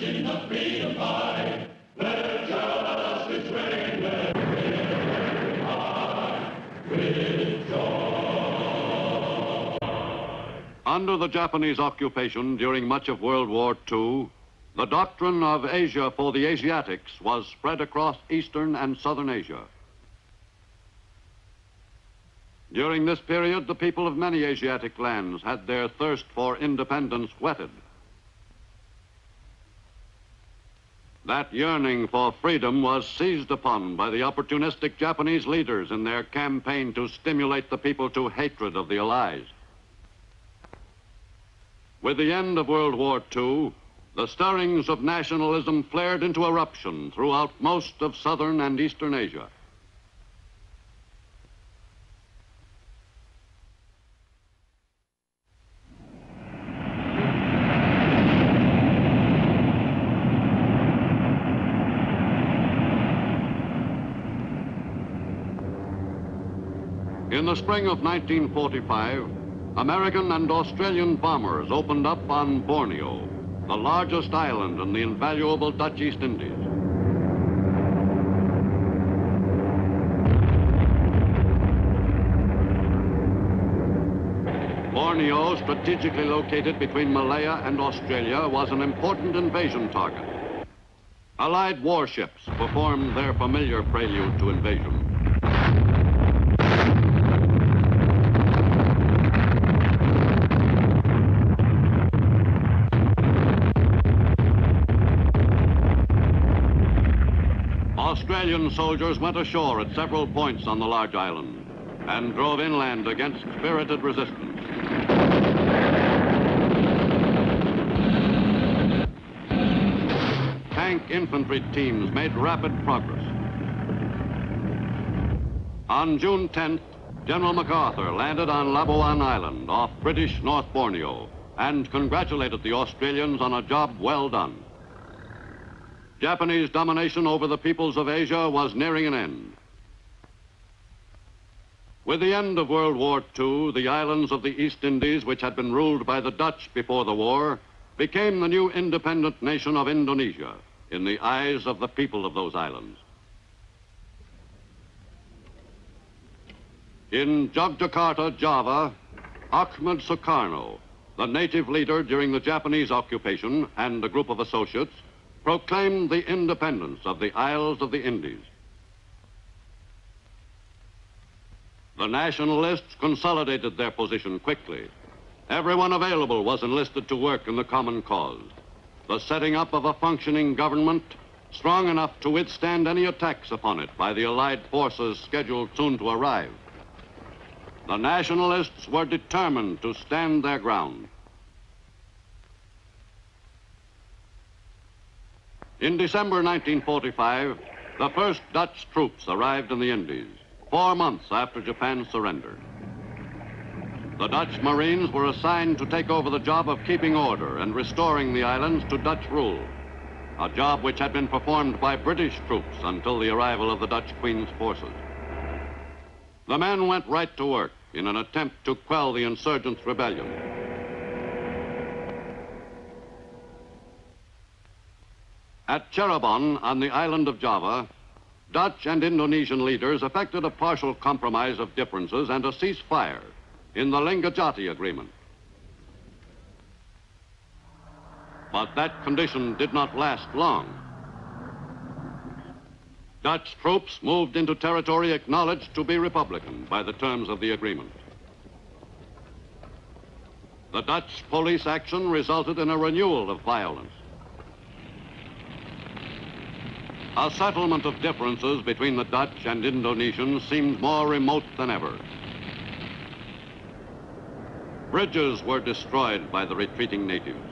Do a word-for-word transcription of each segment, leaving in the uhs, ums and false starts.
Virgin of freedom high, let justice reign, let freedom high, with joy. Under the Japanese occupation during much of World War Two, the doctrine of Asia for the Asiatics was spread across Eastern and Southern Asia. During this period, the people of many Asiatic lands had their thirst for independence whetted. That yearning for freedom was seized upon by the opportunistic Japanese leaders in their campaign to stimulate the people to hatred of the Allies. With the end of World War Two, the stirrings of nationalism flared into eruption throughout most of Southern and Eastern Asia. In the spring of nineteen forty-five, American and Australian bombers opened up on Borneo, the largest island in the invaluable Dutch East Indies. Borneo, strategically located between Malaya and Australia, was an important invasion target. Allied warships performed their familiar prelude to invasion. Australian soldiers went ashore at several points on the large island and drove inland against spirited resistance. Tank infantry teams made rapid progress. On June tenth, General MacArthur landed on Labuan Island off British North Borneo and congratulated the Australians on a job well done. Japanese domination over the peoples of Asia was nearing an end. With the end of World War Two, the islands of the East Indies, which had been ruled by the Dutch before the war, became the new independent nation of Indonesia in the eyes of the people of those islands. In Yogyakarta, Java, Achmed Sukarno, the native leader during the Japanese occupation and a group of associates, proclaimed the independence of the Isles of the Indies. The nationalists consolidated their position quickly. Everyone available was enlisted to work in the common cause, the setting up of a functioning government strong enough to withstand any attacks upon it by the Allied forces scheduled soon to arrive. The nationalists were determined to stand their ground. In December nineteen forty-five, the first Dutch troops arrived in the Indies, four months after Japan's surrender. The Dutch Marines were assigned to take over the job of keeping order and restoring the islands to Dutch rule, a job which had been performed by British troops until the arrival of the Dutch Queen's forces. The men went right to work in an attempt to quell the insurgents' rebellion. At Cherabon, on the island of Java, Dutch and Indonesian leaders effected a partial compromise of differences and a ceasefire in the Linggadjati Agreement. But that condition did not last long. Dutch troops moved into territory acknowledged to be Republican by the terms of the agreement. The Dutch police action resulted in a renewal of violence. A settlement of differences between the Dutch and Indonesians seemed more remote than ever. Bridges were destroyed by the retreating natives.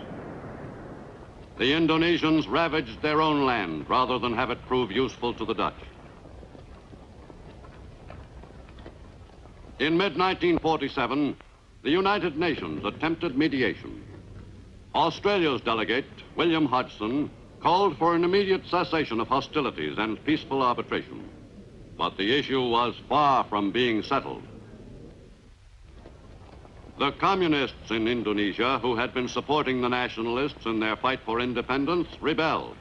The Indonesians ravaged their own land rather than have it prove useful to the Dutch. In mid nineteen forty-seven, the United Nations attempted mediation. Australia's delegate, William Hodgson, called for an immediate cessation of hostilities and peaceful arbitration. But the issue was far from being settled. The communists in Indonesia, who had been supporting the nationalists in their fight for independence, rebelled.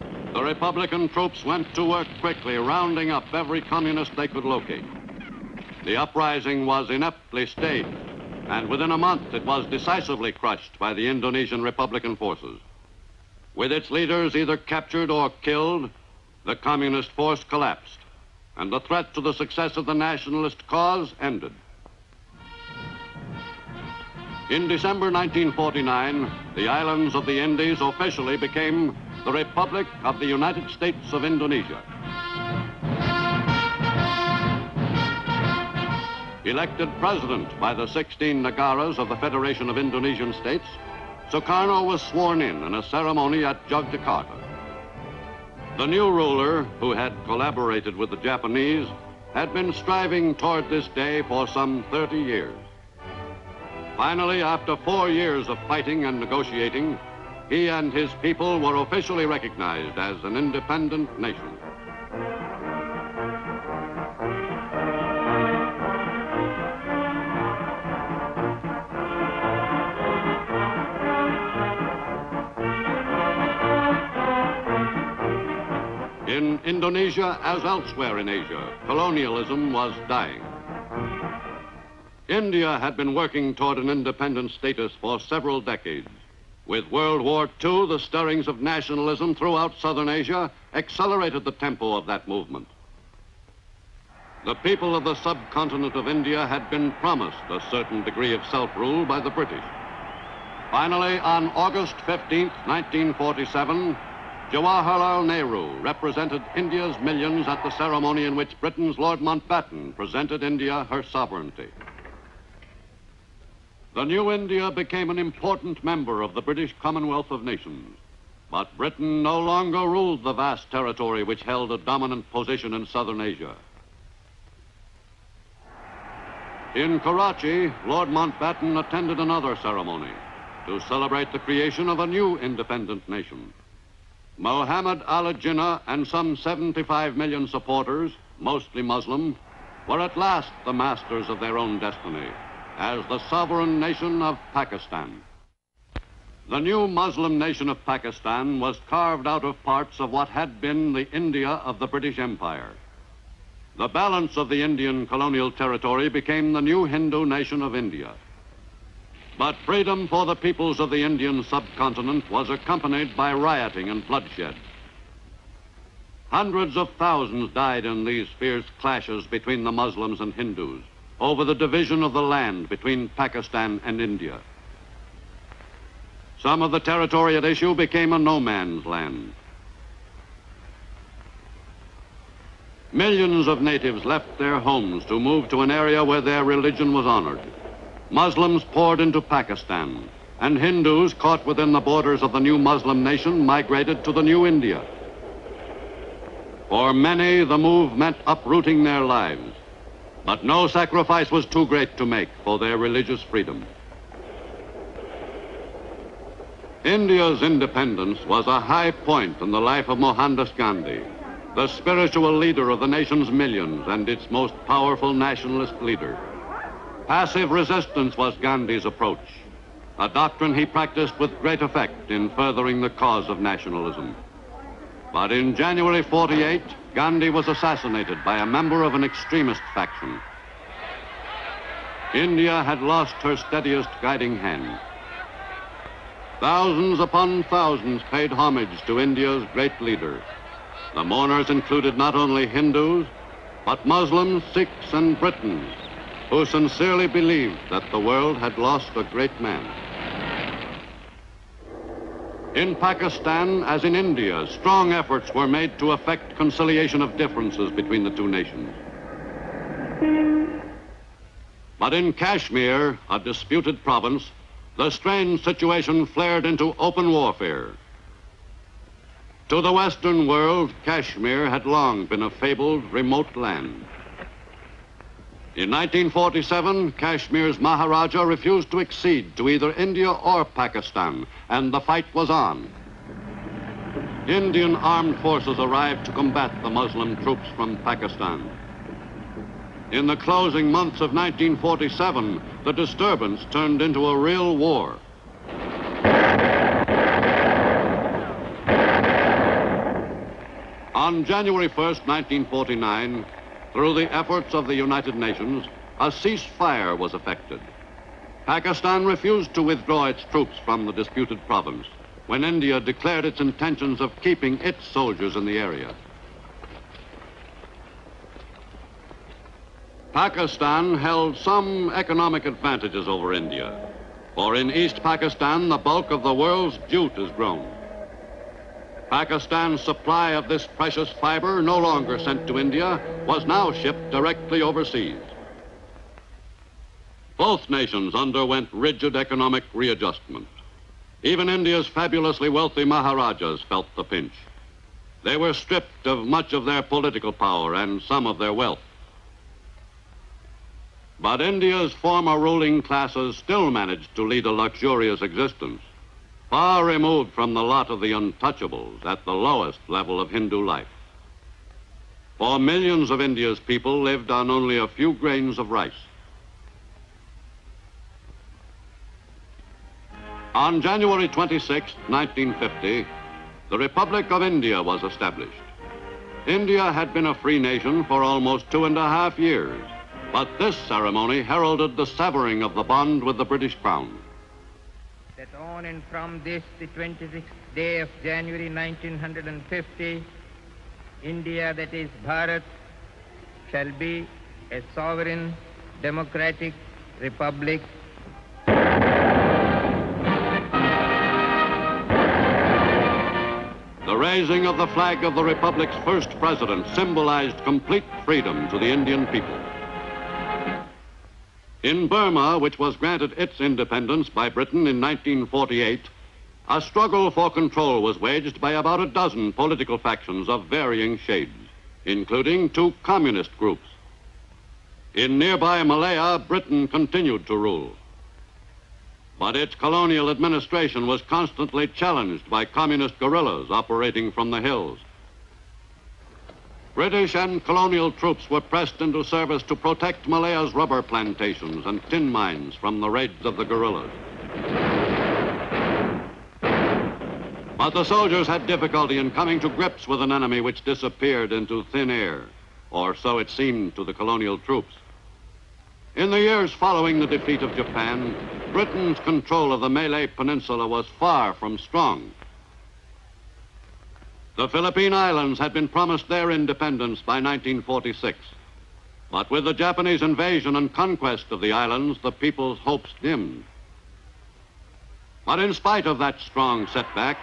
The Republican troops went to work quickly, rounding up every communist they could locate. The uprising was ineptly staged, and within a month it was decisively crushed by the Indonesian Republican forces. With its leaders either captured or killed, the communist force collapsed, and the threat to the success of the nationalist cause ended. In December nineteen forty-nine, the islands of the Indies officially became the Republic of the United States of Indonesia. Elected president by the sixteen Nagaras of the Federation of Indonesian States, Sukarno was sworn in in a ceremony at Yogyakarta. The new ruler, who had collaborated with the Japanese, had been striving toward this day for some thirty years. Finally, after four years of fighting and negotiating, he and his people were officially recognized as an independent nation. In Indonesia, as elsewhere in Asia, colonialism was dying. India had been working toward an independent status for several decades. With World War Two, the stirrings of nationalism throughout Southern Asia accelerated the tempo of that movement. The people of the subcontinent of India had been promised a certain degree of self-rule by the British. Finally, on August fifteenth, nineteen forty-seven, Jawaharlal Nehru represented India's millions at the ceremony in which Britain's Lord Mountbatten presented India her sovereignty. The new India became an important member of the British Commonwealth of Nations, but Britain no longer ruled the vast territory which held a dominant position in Southern Asia. In Karachi, Lord Mountbatten attended another ceremony to celebrate the creation of a new independent nation. Muhammad Ali Jinnah and some seventy-five million supporters, mostly Muslim, were at last the masters of their own destiny as the sovereign nation of Pakistan. The new Muslim nation of Pakistan was carved out of parts of what had been the India of the British Empire. The balance of the Indian colonial territory became the new Hindu nation of India. But freedom for the peoples of the Indian subcontinent was accompanied by rioting and bloodshed. Hundreds of thousands died in these fierce clashes between the Muslims and Hindus over the division of the land between Pakistan and India. Some of the territory at issue became a no man's land. Millions of natives left their homes to move to an area where their religion was honored. Muslims poured into Pakistan, and Hindus caught within the borders of the new Muslim nation migrated to the new India. For many, the move meant uprooting their lives, but no sacrifice was too great to make for their religious freedom. India's independence was a high point in the life of Mohandas Gandhi, the spiritual leader of the nation's millions and its most powerful nationalist leader. Passive resistance was Gandhi's approach, a doctrine he practiced with great effect in furthering the cause of nationalism. But in January forty-eight, Gandhi was assassinated by a member of an extremist faction. India had lost her steadiest guiding hand. Thousands upon thousands paid homage to India's great leader. The mourners included not only Hindus, but Muslims, Sikhs, and Britons, who sincerely believed that the world had lost a great man. In Pakistan, as in India, strong efforts were made to effect conciliation of differences between the two nations. But in Kashmir, a disputed province, the strained situation flared into open warfare. To the Western world, Kashmir had long been a fabled remote land. In nineteen forty-seven, Kashmir's Maharaja refused to accede to either India or Pakistan, and the fight was on. Indian armed forces arrived to combat the Muslim troops from Pakistan. In the closing months of nineteen forty-seven, the disturbance turned into a real war. On January first, nineteen forty-nine, through the efforts of the United Nations, a ceasefire was effected. Pakistan refused to withdraw its troops from the disputed province when India declared its intentions of keeping its soldiers in the area. Pakistan held some economic advantages over India, for in East Pakistan, the bulk of the world's jute is grown. Pakistan's supply of this precious fiber, no longer sent to India, was now shipped directly overseas. Both nations underwent rigid economic readjustment. Even India's fabulously wealthy Maharajas felt the pinch. They were stripped of much of their political power and some of their wealth. But India's former ruling classes still managed to lead a luxurious existence, far removed from the lot of the untouchables at the lowest level of Hindu life. For millions of India's people lived on only a few grains of rice. On January twenty-sixth, nineteen fifty, the Republic of India was established. India had been a free nation for almost two and a half years, but this ceremony heralded the severing of the bond with the British Crown. That on and from this, the twenty-sixth day of January nineteen fifty, India, that is Bharat, shall be a sovereign, democratic republic. The raising of the flag of the Republic's first president symbolized complete freedom to the Indian people. In Burma, which was granted its independence by Britain in nineteen forty-eight, a struggle for control was waged by about a dozen political factions of varying shades, including two communist groups. In nearby Malaya, Britain continued to rule. But its colonial administration was constantly challenged by communist guerrillas operating from the hills. British and colonial troops were pressed into service to protect Malaya's rubber plantations and tin mines from the raids of the guerrillas. But the soldiers had difficulty in coming to grips with an enemy which disappeared into thin air, or so it seemed to the colonial troops. In the years following the defeat of Japan, Britain's control of the Malay Peninsula was far from strong. The Philippine Islands had been promised their independence by nineteen forty-six, but with the Japanese invasion and conquest of the islands, the people's hopes dimmed. But in spite of that strong setback,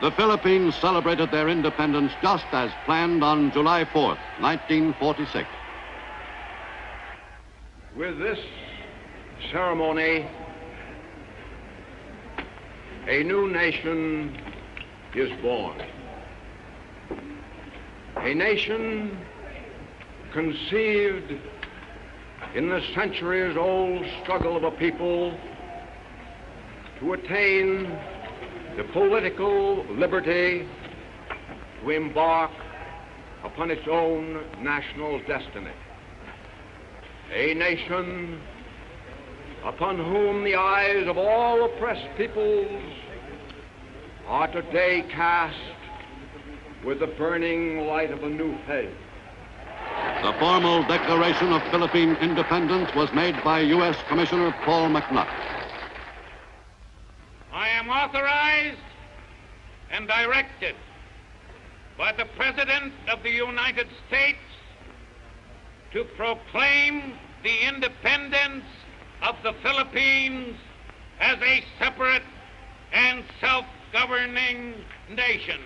the Philippines celebrated their independence just as planned on July fourth, nineteen forty-six. With this ceremony, a new nation is born. A nation conceived in the centuries-old struggle of a people to attain the political liberty to embark upon its own national destiny. A nation upon whom the eyes of all oppressed peoples are today cast with the burning light of a new faith. The formal declaration of Philippine independence was made by U S Commissioner Paul McNutt. I am authorized and directed by the President of the United States to proclaim the independence of the Philippines as a separate and self-governing nation.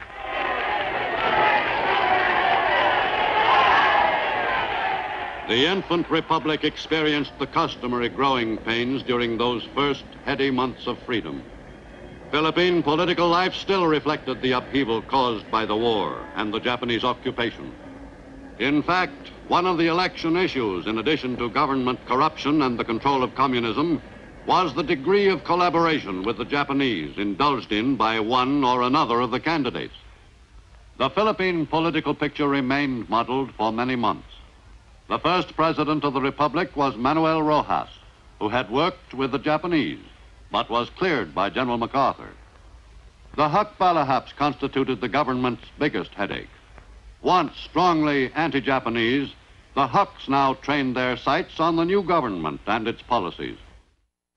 The infant republic experienced the customary growing pains during those first heady months of freedom. Philippine political life still reflected the upheaval caused by the war and the Japanese occupation. In fact, one of the election issues, in addition to government corruption and the control of communism, was the degree of collaboration with the Japanese indulged in by one or another of the candidates. The Philippine political picture remained muddled for many months. The first president of the Republic was Manuel Rojas, who had worked with the Japanese, but was cleared by General MacArthur. The Hukbalahaps constituted the government's biggest headache. Once strongly anti-Japanese, the Hucks now trained their sights on the new government and its policies.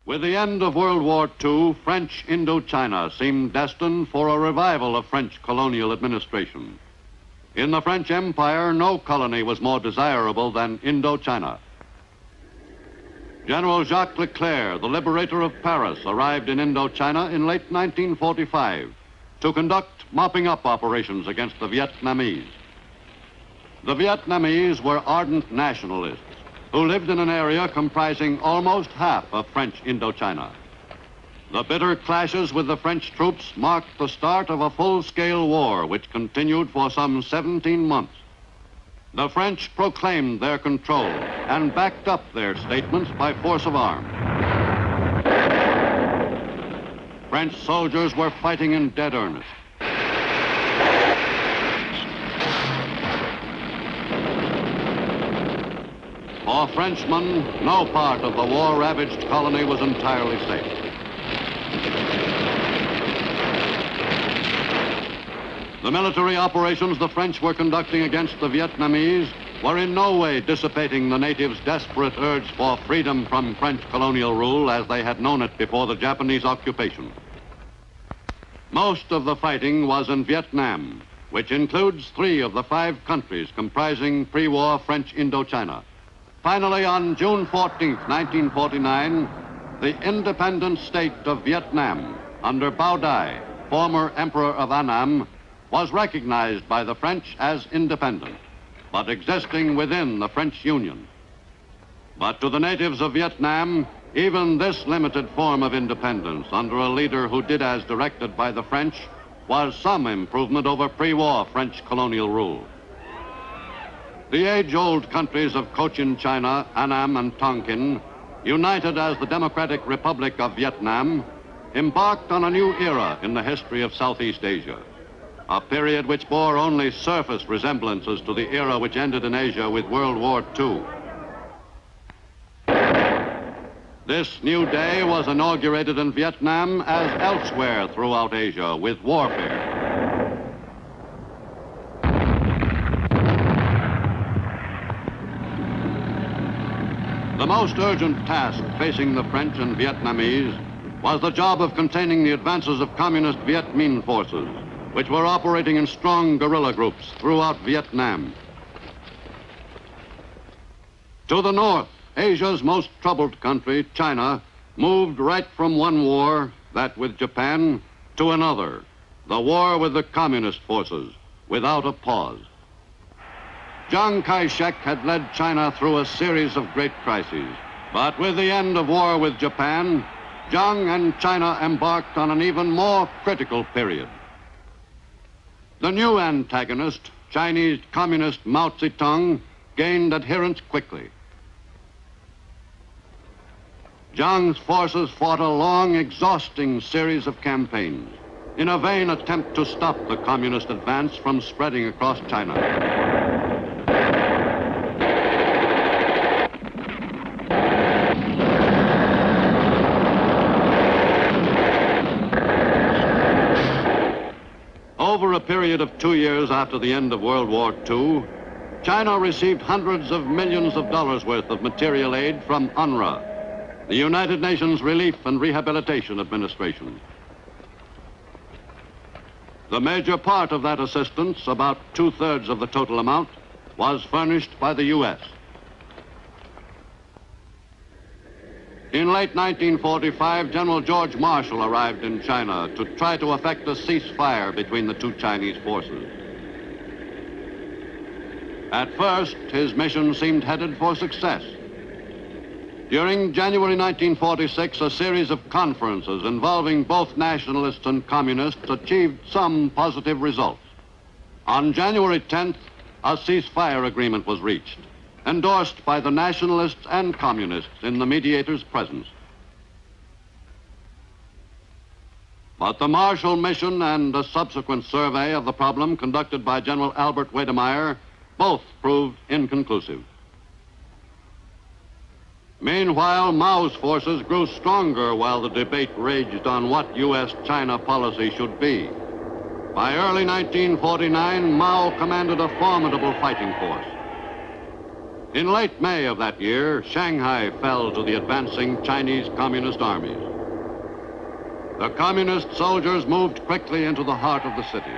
With the end of World War Two, French Indochina seemed destined for a revival of French colonial administration. In the French Empire, no colony was more desirable than Indochina. General Jacques Leclerc, the liberator of Paris, arrived in Indochina in late nineteen forty-five to conduct mopping-up operations against the Vietnamese. The Vietnamese were ardent nationalists who lived in an area comprising almost half of French Indochina. The bitter clashes with the French troops marked the start of a full-scale war which continued for some seventeen months. The French proclaimed their control and backed up their statements by force of arms. French soldiers were fighting in dead earnest. For Frenchmen, no part of the war-ravaged colony was entirely safe. The military operations the French were conducting against the Vietnamese were in no way dissipating the natives' desperate urge for freedom from French colonial rule as they had known it before the Japanese occupation. Most of the fighting was in Vietnam, which includes three of the five countries comprising pre-war French Indochina. Finally, on June fourteenth, nineteen forty-nine, the independent state of Vietnam, under Bao Dai, former emperor of Annam, was recognized by the French as independent, but existing within the French Union. But to the natives of Vietnam, even this limited form of independence under a leader who did as directed by the French was some improvement over pre-war French colonial rule. The age-old countries of Cochinchina, Annam, and Tonkin, united as the Democratic Republic of Vietnam, embarked on a new era in the history of Southeast Asia, a period which bore only surface resemblances to the era which ended in Asia with World War Two. This new day was inaugurated in Vietnam as elsewhere throughout Asia with warfare. The most urgent task facing the French and Vietnamese was the job of containing the advances of communist Viet Minh forces, which were operating in strong guerrilla groups throughout Vietnam. To the north, Asia's most troubled country, China, moved right from one war, that with Japan, to another, the war with the communist forces, without a pause. Chiang Kai-shek had led China through a series of great crises, but with the end of war with Japan, Chiang and China embarked on an even more critical period. The new antagonist, Chinese Communist Mao Zedong, gained adherents quickly. Chiang's forces fought a long, exhausting series of campaigns in a vain attempt to stop the communist advance from spreading across China. Over a period of two years after the end of World War Two, China received hundreds of millions of dollars worth of material aid from UNRRA, the United Nations Relief and Rehabilitation Administration. The major part of that assistance, about two-thirds of the total amount, was furnished by the U S. In late nineteen forty-five, General George Marshall arrived in China to try to effect a ceasefire between the two Chinese forces. At first, his mission seemed headed for success. During January nineteen forty-six, a series of conferences involving both nationalists and communists achieved some positive results. On January tenth, a ceasefire agreement was reached, endorsed by the nationalists and communists in the mediator's presence. But the Marshall mission and a subsequent survey of the problem conducted by General Albert Wiedemeyer both proved inconclusive. Meanwhile, Mao's forces grew stronger while the debate raged on what U S China policy should be. By early nineteen forty-nine, Mao commanded a formidable fighting force. In late May of that year, Shanghai fell to the advancing Chinese Communist armies. The Communist soldiers moved quickly into the heart of the city,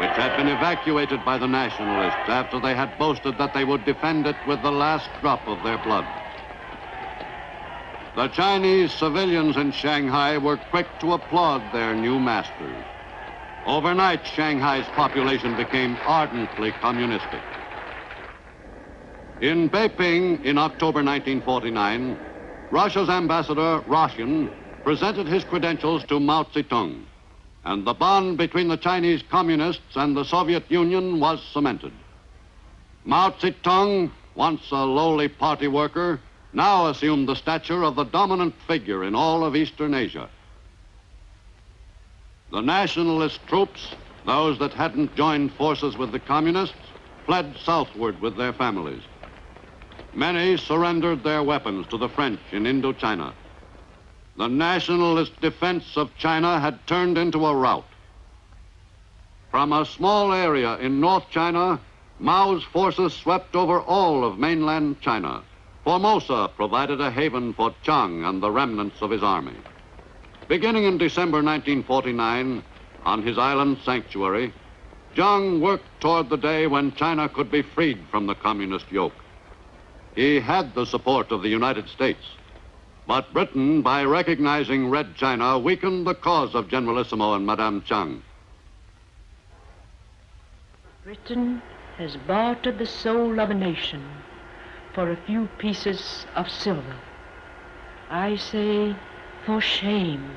which had been evacuated by the nationalists after they had boasted that they would defend it with the last drop of their blood. The Chinese civilians in Shanghai were quick to applaud their new masters. Overnight, Shanghai's population became ardently communistic. In Beiping, in October nineteen forty-nine, Russia's ambassador, Roshin, presented his credentials to Mao Zedong, and the bond between the Chinese Communists and the Soviet Union was cemented. Mao Zedong, once a lowly party worker, now assumed the stature of the dominant figure in all of Eastern Asia. The nationalist troops, those that hadn't joined forces with the communists, fled southward with their families. Many surrendered their weapons to the French in Indochina. The nationalist defense of China had turned into a rout. From a small area in North China, Mao's forces swept over all of mainland China. Formosa provided a haven for Chang and the remnants of his army. Beginning in December nineteen forty-nine, on his island sanctuary, Zhang worked toward the day when China could be freed from the communist yoke. He had the support of the United States, but Britain, by recognizing Red China, weakened the cause of Generalissimo and Madame Chang. Britain has bartered the soul of a nation for a few pieces of silver. I say, for shame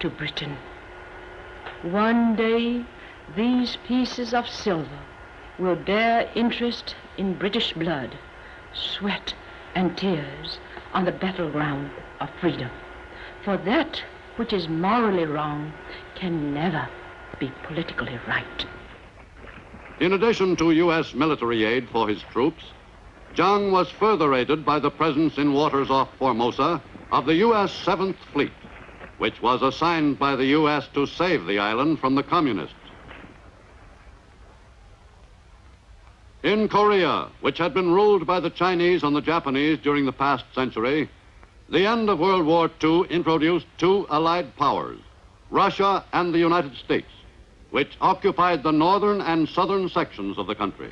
to Britain. One day, these pieces of silver will bear interest in British blood, sweat, and tears on the battleground of freedom. For that which is morally wrong can never be politically right. In addition to U S military aid for his troops, Zhang was further aided by the presence in waters off Formosa of the U S seventh Fleet, which was assigned by the U S to save the island from the communists. In Korea, which had been ruled by the Chinese and the Japanese during the past century, the end of World War Two introduced two allied powers, Russia and the United States, which occupied the northern and southern sections of the country.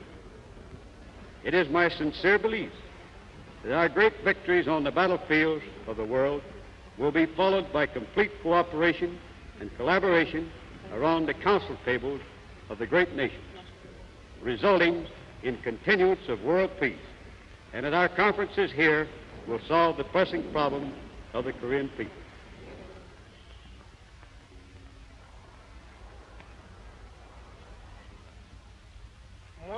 It is my sincere belief that our great victories on the battlefields of the world will be followed by complete cooperation and collaboration around the council tables of the great nations, resulting in continuance of world peace, and at our conferences here will solve the pressing problem of the Korean people.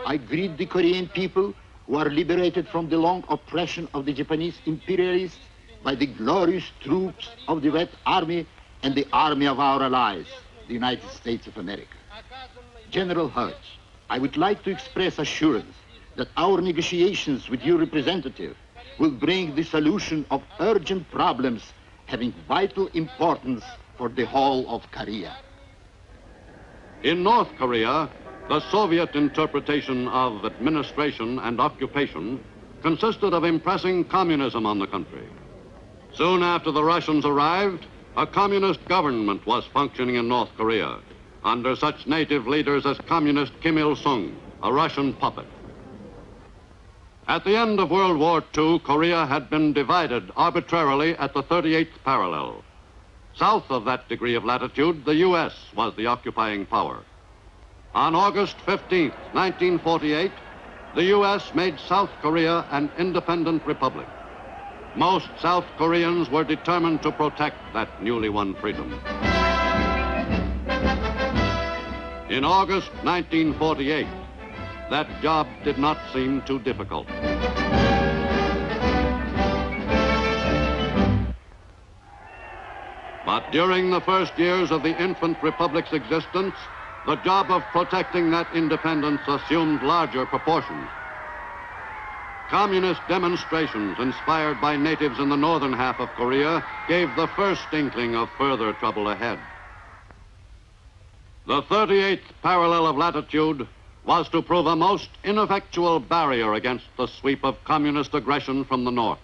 I greet the Korean people who are liberated from the long oppression of the Japanese imperialists by the glorious troops of the Red Army and the army of our allies, the United States of America. General Hodge, I would like to express assurance that our negotiations with your representative will bring the solution of urgent problems having vital importance for the whole of Korea. In North Korea, the Soviet interpretation of administration and occupation consisted of impressing communism on the country. Soon after the Russians arrived, a communist government was functioning in North Korea, under such native leaders as communist Kim Il-sung, a Russian puppet. At the end of World War Two, Korea had been divided arbitrarily at the thirty-eighth parallel. South of that degree of latitude, the U S was the occupying power. On August fifteenth, nineteen forty-eight, the U S made South Korea an independent republic. Most South Koreans were determined to protect that newly won freedom. In August nineteen forty-eight, that job did not seem too difficult. But during the first years of the infant republic's existence, the job of protecting that independence assumed larger proportions. Communist demonstrations inspired by natives in the northern half of Korea gave the first inkling of further trouble ahead. The thirty-eighth parallel of latitude was to prove a most ineffectual barrier against the sweep of communist aggression from the north.